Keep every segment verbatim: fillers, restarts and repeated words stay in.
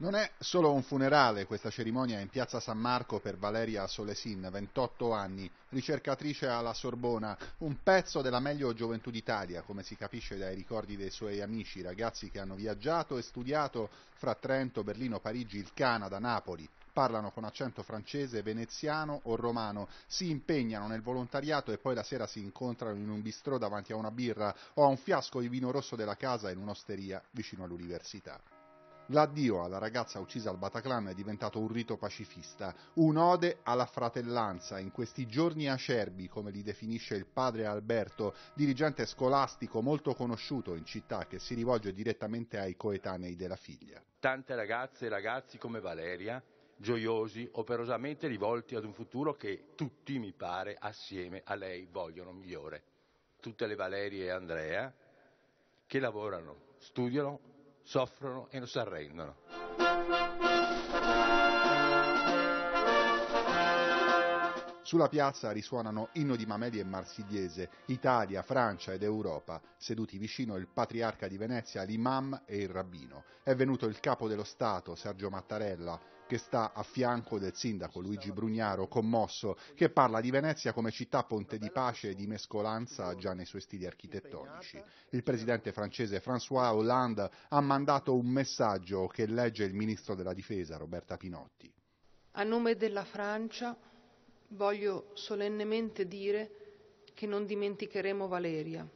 Non è solo un funerale questa cerimonia in piazza San Marco per Valeria Solesin, ventotto anni, ricercatrice alla Sorbona, un pezzo della meglio gioventù d'Italia, come si capisce dai ricordi dei suoi amici, ragazzi che hanno viaggiato e studiato fra Trento, Berlino, Parigi, il Canada, Napoli. Parlano con accento francese, veneziano o romano, si impegnano nel volontariato e poi la sera si incontrano in un bistrò davanti a una birra o a un fiasco di vino rosso della casa in un'osteria vicino all'università. L'addio alla ragazza uccisa al Bataclan è diventato un rito pacifista, un'ode alla fratellanza in questi giorni acerbi, come li definisce il padre Alberto, dirigente scolastico molto conosciuto in città, che si rivolge direttamente ai coetanei della figlia. Tante ragazze e ragazzi come Valeria, gioiosi, operosamente rivolti ad un futuro che tutti, mi pare, assieme a lei vogliono migliore. Tutte le Valerie e Andrea che lavorano, studiano, soffrono e non si arrendono. Sulla piazza risuonano inno di Mameli e Marsigliese, Italia, Francia ed Europa, seduti vicino il Patriarca di Venezia, l'Imam e il Rabbino. È venuto il capo dello Stato, Sergio Mattarella, che sta a fianco del sindaco Luigi Brugnaro, commosso, che parla di Venezia come città ponte di pace e di mescolanza già nei suoi stili architettonici. Il presidente francese François Hollande ha mandato un messaggio che legge il ministro della Difesa, Roberta Pinotti. A nome della Francia voglio solennemente dire che non dimenticheremo Valeria.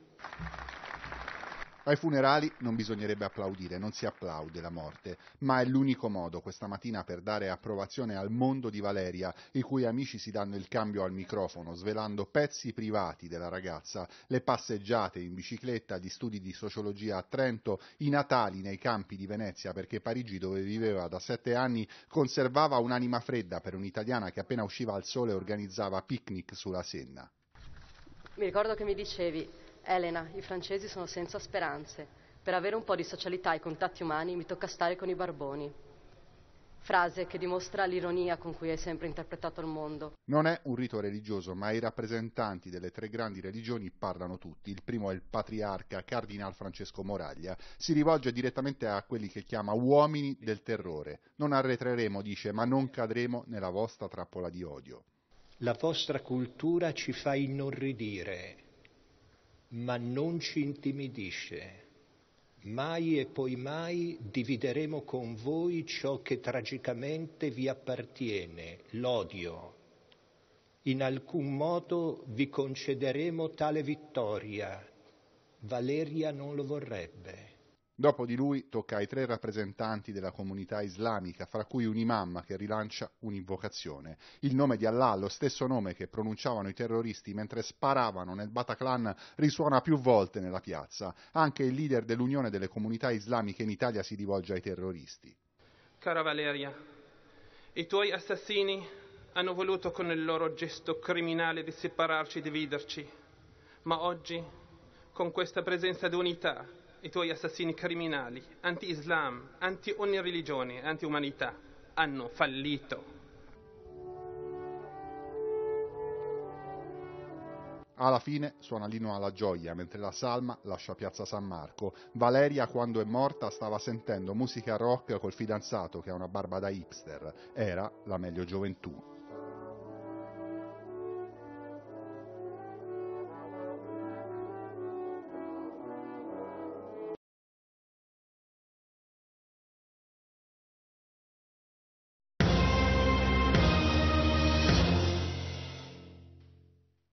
Ai funerali non bisognerebbe applaudire, non si applaude la morte, ma è l'unico modo questa mattina per dare approvazione al mondo di Valeria, i cui amici si danno il cambio al microfono, svelando pezzi privati della ragazza, le passeggiate in bicicletta, gli studi di sociologia a Trento, i natali nei campi di Venezia, perché Parigi, dove viveva da sette anni, conservava un'anima fredda per un'italiana che appena usciva al sole organizzava picnic sulla Senna. Mi ricordo che mi dicevi: Elena, i francesi sono senza speranze. Per avere un po' di socialità e contatti umani mi tocca stare con i barboni. Frase che dimostra l'ironia con cui hai sempre interpretato il mondo. Non è un rito religioso, ma i rappresentanti delle tre grandi religioni parlano tutti. Il primo è il patriarca, cardinal Francesco Moraglia. Si rivolge direttamente a quelli che chiama uomini del terrore. Non arretreremo, dice, ma non cadremo nella vostra trappola di odio. La vostra cultura ci fa inorridire, ma non ci intimidisce. Mai e poi mai divideremo con voi ciò che tragicamente vi appartiene, l'odio. In alcun modo vi concederemo tale vittoria. Valeria non lo vorrebbe. Dopo di lui tocca ai tre rappresentanti della comunità islamica, fra cui un imam che rilancia un'invocazione. Il nome di Allah, lo stesso nome che pronunciavano i terroristi mentre sparavano nel Bataclan, risuona più volte nella piazza. Anche il leader dell'Unione delle Comunità Islamiche in Italia si rivolge ai terroristi. Cara Valeria, i tuoi assassini hanno voluto con il loro gesto criminale di separarci e dividerci, ma oggi, con questa presenza d'unità, i tuoi assassini criminali, anti-Islam, anti ogni religione, anti-umanità, hanno fallito. Alla fine suona l'inno alla gioia, mentre la salma lascia piazza San Marco. Valeria, quando è morta, stava sentendo musica rock col fidanzato, che ha una barba da hipster. Era la meglio gioventù.